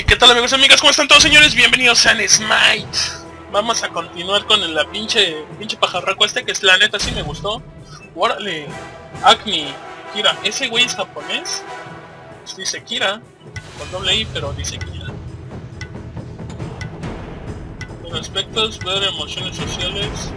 ¿Y qué tal, amigos y amigas? ¿Cómo están todos, señores? Bienvenidos a Smite. Vamos a continuar con la pinche pajarraco este, que es la neta, sí me gustó. Órale, Acme, Kira. ¿Ese güey es japonés? Pues dice Kira, con doble I, pero dice Kira. Con aspectos, ver emociones sociales.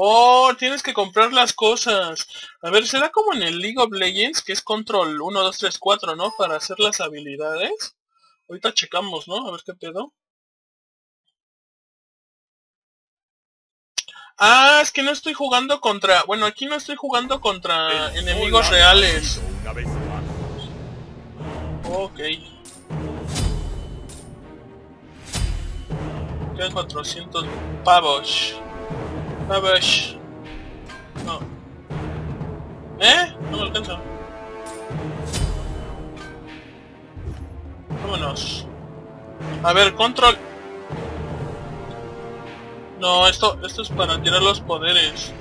Oh, tienes que comprar las cosas. A ver, ¿será como en el League of Legends? Que es control 1, 2, 3, 4, ¿no? Para hacer las habilidades. Ahorita checamos, ¿no? A ver qué pedo. Ah, es que no estoy jugando contra... Bueno, aquí no estoy jugando contra enemigos reales. Ok. Quedan 400 pavos. No. No me alcanza. Vámonos. A ver, control. No, esto es para tirar los poderes.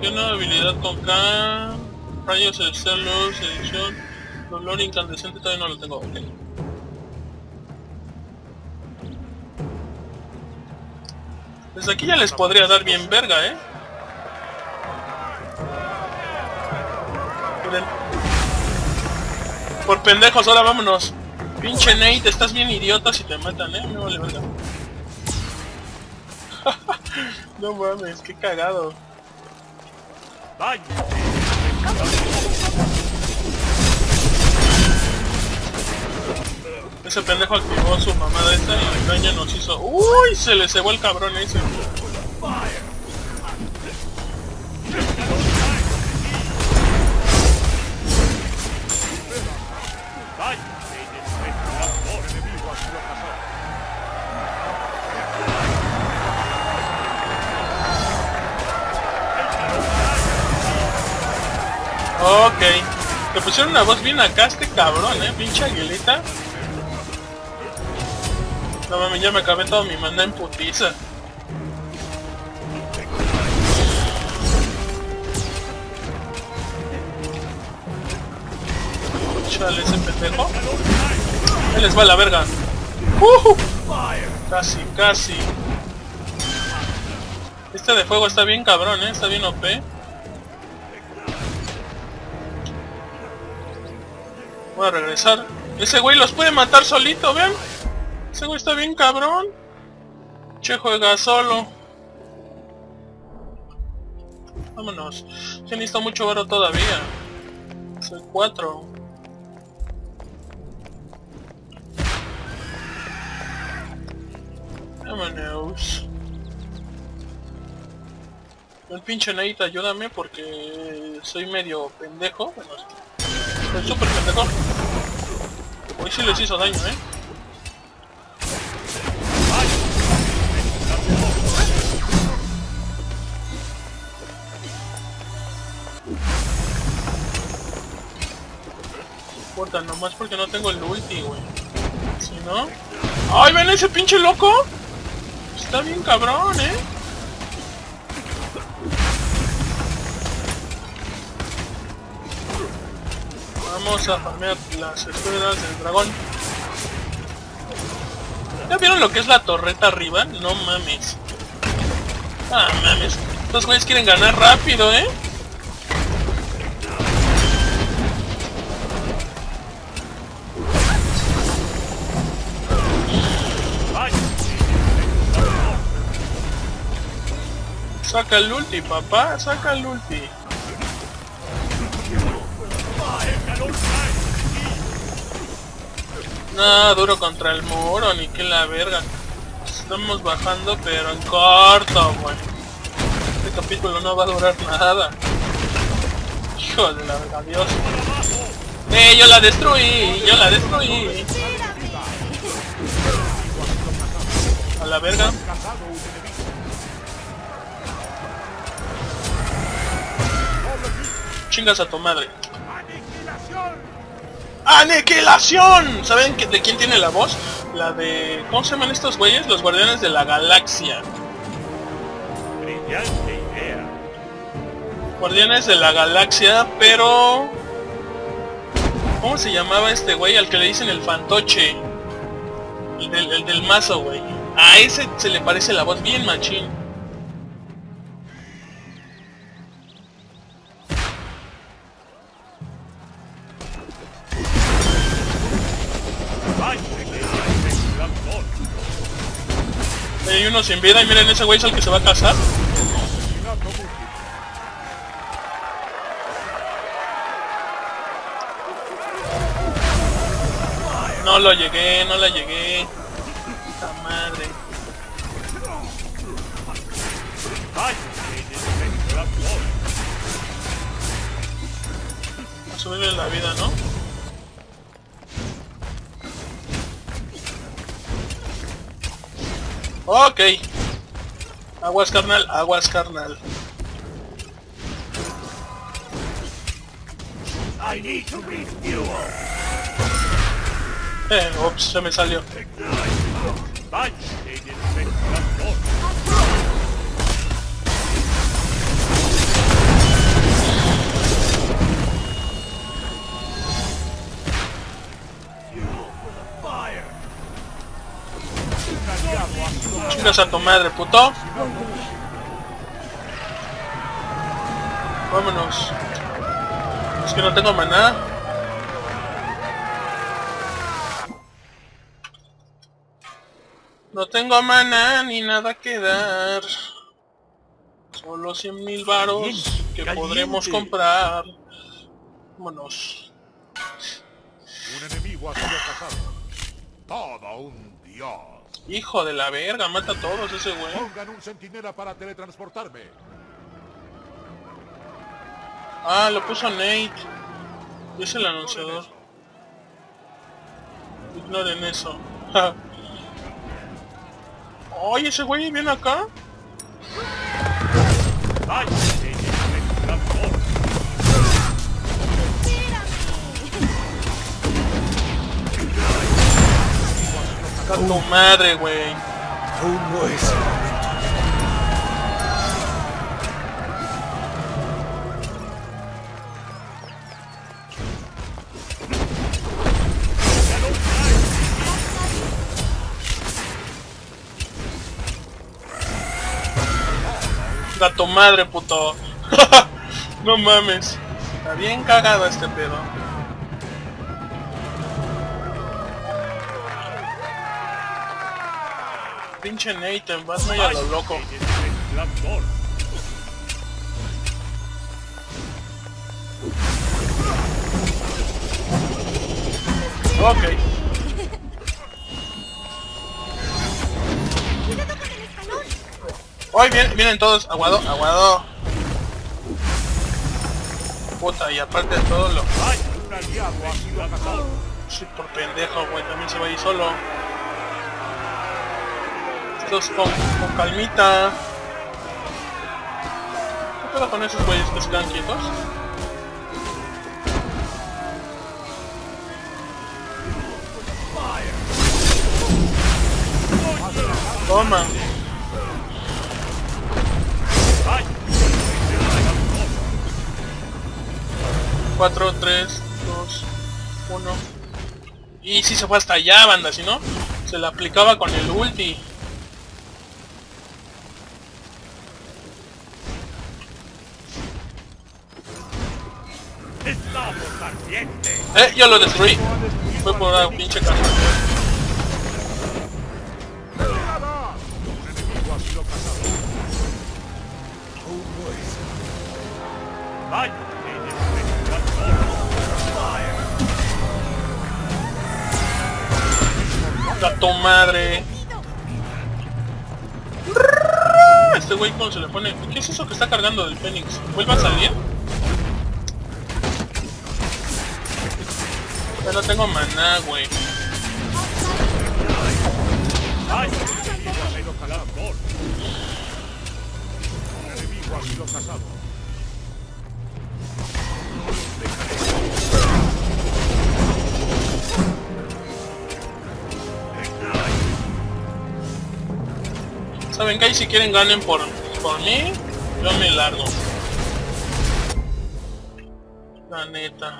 Tiene una habilidad con K. Rayos, Excel, luz, edición. Dolor incandescente todavía no lo tengo. Okay. Desde aquí ya les podría dar bien verga, ¿eh? Miren. Por pendejos, ahora vámonos. Pinche Nate, estás bien idiota si te matan, ¿eh? No vale verga. No mames, qué cagado. Ese pendejo activó su mamada esta y la caña nos hizo... ¡Uy! Se le cebó el cabrón ese. Ok. Te pusieron una voz bien acá este cabrón, pinche aguilita. No mames, ya me acabé todo mi manda en putiza. Chale, ese pendejo. Él les va a la verga. Casi, casi. Este de fuego está bien cabrón, está bien OP. Voy a regresar. Ese güey los puede matar solito, ven. Ese güey está bien cabrón. Che, juega solo. Vámonos. Se necesita mucho oro todavía. Soy 4. Vámonos. El pinche Nate, ayúdame porque soy medio pendejo. Bueno, soy súper pendejo. Hoy sí les hizo daño, Importa, nomás porque no tengo el ulti, güey. Si no... ¡Ay, ven ese pinche loco! Está bien cabrón, Vamos a farmear las esferas del dragón. ¿Ya vieron lo que es la torreta arriba? No mames. Ah, mames. Estos güeyes quieren ganar rápido, Saca el ulti, papá, saca el ulti. No, duro contra el muro, ni que la verga. Estamos bajando, pero en corto, güey. Este capítulo no va a durar nada. Hijo de la verga, Dios. Yo la destruí, A la verga. Chingas a tu madre. ¡Aniquilación! ¿Saben de quién tiene la voz? La de... ¿Cómo se llaman estos güeyes? Los Guardianes de la Galaxia. Brillante idea. Guardianes de la Galaxia, pero... ¿Cómo se llamaba este güey al que le dicen el fantoche? El del mazo, güey. A ese se le parece la voz bien machín. Hay uno sin vida y miren, ese güey es el que se va a casar. No lo llegué, no la llegué. Puta madre. A subirle la vida, ¿no? Ok. Aguas, carnal, aguas, carnal. I need to refuel. Ups, se me salió. Chingas a tu madre, puto. Vámonos. Es que no tengo maná. No tengo maná ni nada que dar. Solo 100,000 varos que caliente podremos comprar. Vámonos. Un enemigo ha sido casado. Todo un dios. Hijo de la verga, mata a todos ese güey. Pongan un centinela para teletransportarme. Ah, lo puso Nate. Es el anunciador. Ignoren eso. Oye, ese güey viene acá. Ay. ¡A tu madre, güey! Aún no es el momento. A tu madre, puto. No mames. Está bien cagado este pedo. Pinche Nate, vas muy a lo loco. Ok. Hoy vienen todos, aguado, aguado. Puta, y aparte de todo lo... Sí, por pendejo, güey, también se va a ir solo. Estos con calmita. ¿Qué pasa con esos güeyes que se quedan quietos? Toma. Cuatro, 3, 2, 1. Y si se fue hasta allá, banda, si no, se la aplicaba con el ulti. Yo lo destruí. Fue por una pinche carga. ¡Gato madre! Este güey cuando se le pone... ¿Qué es eso que está cargando del Fénix? ¿Vuelva a salir? Ya no tengo maná, güey. ¿Saben qué? Si quieren ganen por mí, yo me largo. planeta.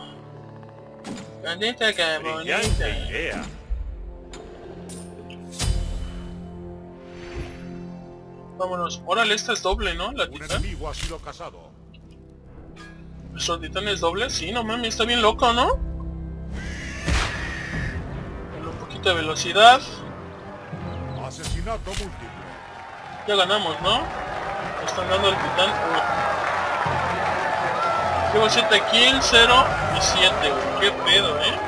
Planeta que es bonita. Idea. Vámonos. Órale, esta es doble, ¿no? La titán. ¿Son titanes dobles? Sí, no mames, está bien loco, ¿no? Con un poquito de velocidad. Asesinato múltiple. Ya ganamos, ¿no? Nos están dando el titán. Llevo 7 kills, 0 y 7, güey. Qué pedo, ¿eh?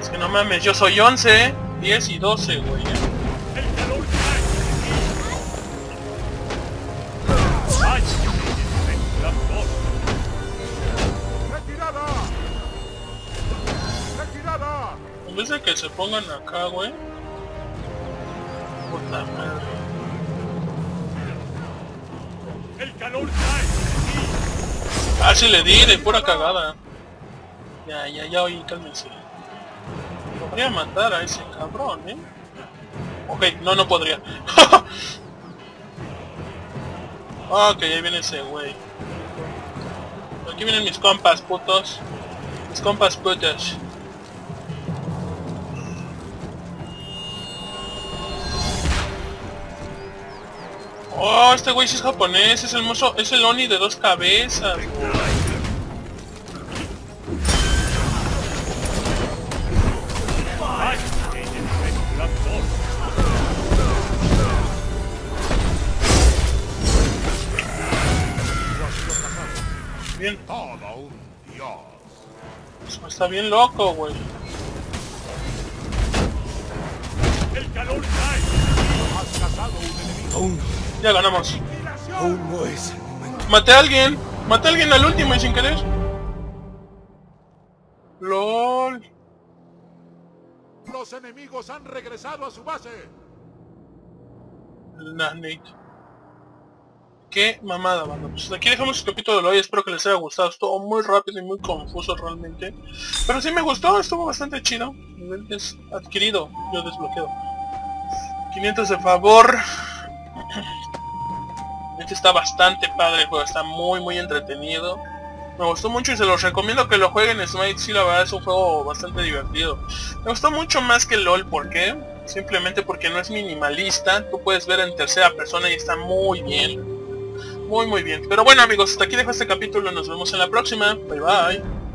Es que no mames, yo soy 11, 10 y 12, güey. En vez de que se pongan acá, güey. Puta madre. El calor cae. Ah, sí le di, de pura cagada. Ya, oye, cálmense. Podría matar a ese cabrón, ¿eh? Ok, no podría. Ok, ahí viene ese güey. Aquí vienen mis compas, putos. Mis compas putas. Oh, este güey sí es japonés, es el mozo, es el Oni de dos cabezas, güey. Bien. Está bien loco, güey. El calor cae. Has cazado un enemigo. Ya ganamos. Maté a alguien. Maté a alguien al último y sin querer. LOL. Los enemigos han regresado a su base. Nah, Nate. Qué mamada, banda. Pues aquí dejamos este capítulo de hoy. Espero que les haya gustado. Estuvo muy rápido y muy confuso realmente. Pero sí me gustó. Estuvo bastante chido. Es adquirido. Yo desbloqueo. 500 de favor. Este está bastante padre el juego, está muy entretenido. Me gustó mucho y se los recomiendo que lo jueguen. Smite, sí, la verdad es un juego bastante divertido. Me gustó mucho más que LOL, ¿por qué? Simplemente porque no es minimalista. Tú puedes ver en tercera persona y está muy bien. Muy bien. Pero bueno amigos, hasta aquí dejo este capítulo. Nos vemos en la próxima. Bye bye.